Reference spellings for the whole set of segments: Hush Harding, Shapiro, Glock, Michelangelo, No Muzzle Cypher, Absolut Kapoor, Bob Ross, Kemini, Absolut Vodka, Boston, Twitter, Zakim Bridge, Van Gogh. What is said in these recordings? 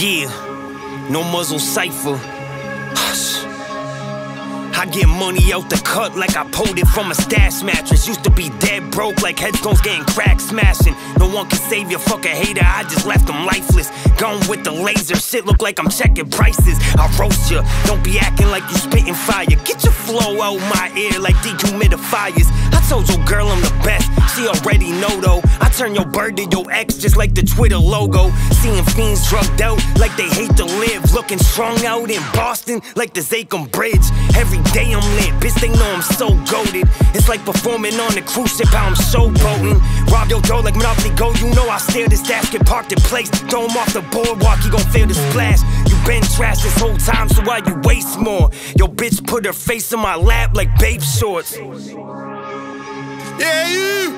Yeah, no muzzle cypher. Hush. I get money out the cut like I pulled it from a stash mattress. Used to be dead broke like headstones getting cracked, smashing. No one can save your fucking hater, I just left them lifeless. Gone with the laser, shit look like I'm checking prices. I roast ya, don't be acting like you spitting fire. Get your flow out my ear like dehumidifiers. I told your girl I'm the best, she already know though. I turn your bird to your ex just like the Twitter logo. Seeing fiends drugged out like they hate to live. Looking strung out in Boston like the Zakim Bridge. Every day I'm lit, bitch, they know I'm so goated. It's like performing on a cruise ship, how I'm showboating. Rob your door like Monopoly Go, you know I steer this dash. Get parked in place, throw him off the boardwalk, he gon' feel the splash. You been trash this whole time, so why you waste more? Your bitch put her face in my lap like babe shorts. Yeah, you!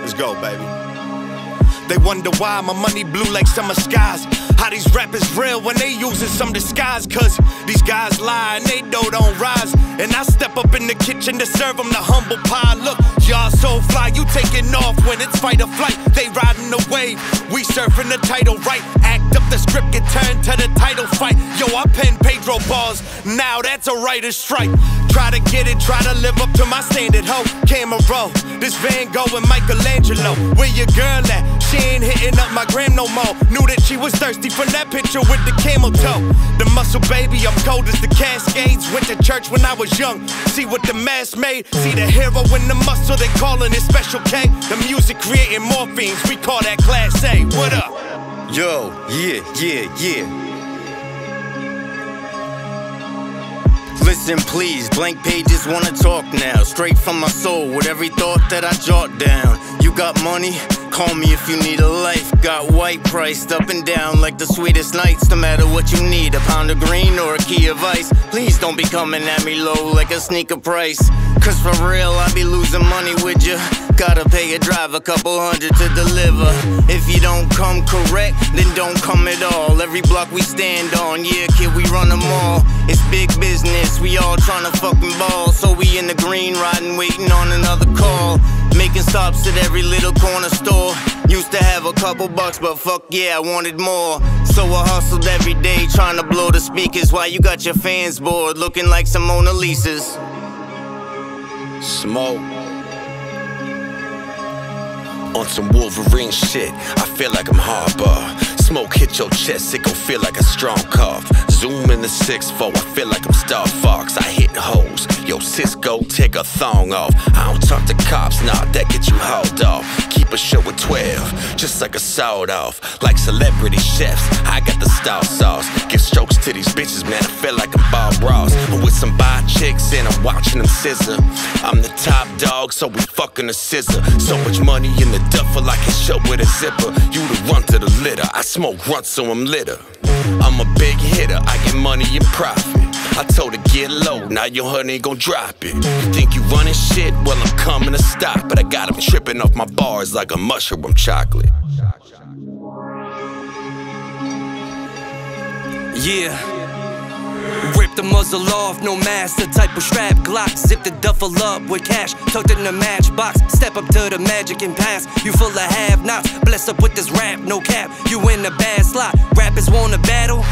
Let's go, baby. They wonder why my money blue like summer skies. How these rappers real when they using some disguise. Cause these guys lie and they dough don't rise. And I step up in the kitchen to serve them the humble pie. Look, y'all so fly, you taking off when it's fight or flight. They riding the wave, we surfing the tidal right. Act up the script, get turned to the title fight. Yo, I pen Pedro balls, now that's a writer's strike. Try to get it, try to live up to my standard, ho. Camera roll, this Van Gogh and Michelangelo. Where your girl at? She ain't hitting up my gram no more. Knew that she was thirsty from that picture with the camel toe. The muscle baby, I'm cold as the Cascades. Went to church when I was young, see what the mass made. See the hero in the muscle, they calling it Special K. The music creating morphines, we call that Class A. What up? Yo, yeah, yeah, yeah. Listen please, blank pages wanna talk now. Straight from my soul with every thought that I jot down. You got money? Call me if you need a life. Got white priced up and down like the sweetest nights. No matter what you need, a pound of green or a key of ice. Please don't be coming at me low like a sneaker price. Cause for real, I be losing money with ya. Gotta pay a drive, a couple hundred to deliver. If you don't come correct, then don't come at all. Every block we stand on, yeah kid, we run them all. It's big business, we all tryna fucking ball. So we in the green riding, waiting on another call. Making stops at every little corner store. Used to have a couple bucks, but fuck yeah, I wanted more. So I hustled every day, trying to blow the speakers. While you got your fans bored, looking like some Mona Lisas. Smoke on some Wolverine shit, I feel like I'm Harper. Smoke hit your chest, it gon' feel like a strong cough. Zoom in the 6-4, I feel like I'm Star Fox. I hit hoes, yo Cisco, take a thong off. I don't talk to cops, nah, that get you hauled off. Keep a show at 12, just like a sawed-off. Like celebrity chefs, I got the star sauce. Give strokes to these bitches, man, I feel like I'm Bob Ross. I'm with some bi chicks and I'm watching them scissor. I'm the top dog, so we fucking a scissor. So much money in the duffel, I can show with a zipper. You the one to the litter, I smoke runs so I'm litter. I'm a big hitter, I get money and profit. I told her get low, now your honey gon' drop it. You think you running shit? Well I'm coming to stop. But I got him tripping off my bars like a mushroom chocolate. Yeah, rip the muzzle off, no mask, the type of strap Glock. Zip the duffel up with cash, tucked in the matchbox. Step up to the magic and pass, you full of have-nots. Bless up with this rap, no cap, you in a bad slot. Rappers wanna battle?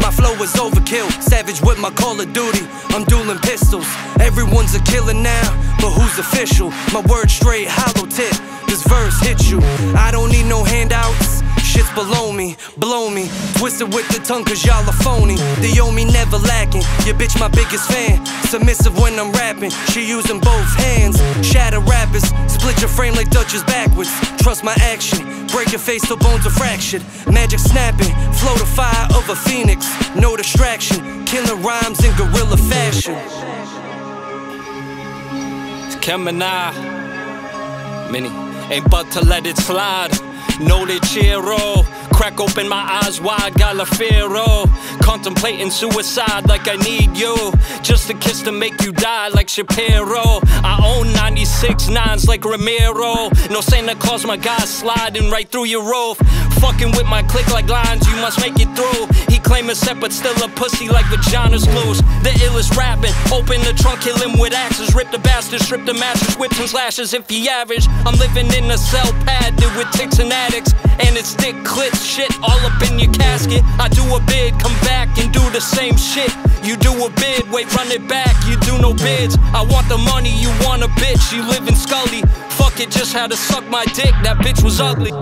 My flow is overkill, savage with my Call of Duty. I'm dueling pistols, everyone's a killer now, but who's official? My word straight, hollow tip, this verse hit you. I don't need no handouts, shit's below me, blow me. Twisted with the tongue cause y'all are phony. They owe me never lacking, your bitch my biggest fan. Submissive when I'm rapping, she using both hands. Shatter rappers, split your frame like Dutchess backwards. Trust my action, break your face till bones are fractured. Magic snapping, flow the fire of a phoenix. No distraction, killing rhymes in guerrilla fashion. It's Kemini, Mini, ain't but to let it slide. No de chiro, crack open my eyes wide, Galafiro. Contemplating suicide like I need you. Just a kiss to make you die like Shapiro. I own 96 nines like Ramiro. No Santa Claus, my guy's sliding right through your roof. Fucking with my click like lines, you must make it through. He claim it's set but still a pussy like vagina's loose. The illest rapping, open the trunk, kill him with axes. Rip the bastard, strip the mattress, whips and slashes if he average. I'm living in a cell padded with ticks and addicts. And it's thick clits, shit all up in your casket. basket. I do a bid, come back and do the same shit. You do a bid, wait, run it back, you do no bids. I want the money, you want a bitch, you live in Scully. Fuck it, just had to suck my dick, that bitch was ugly.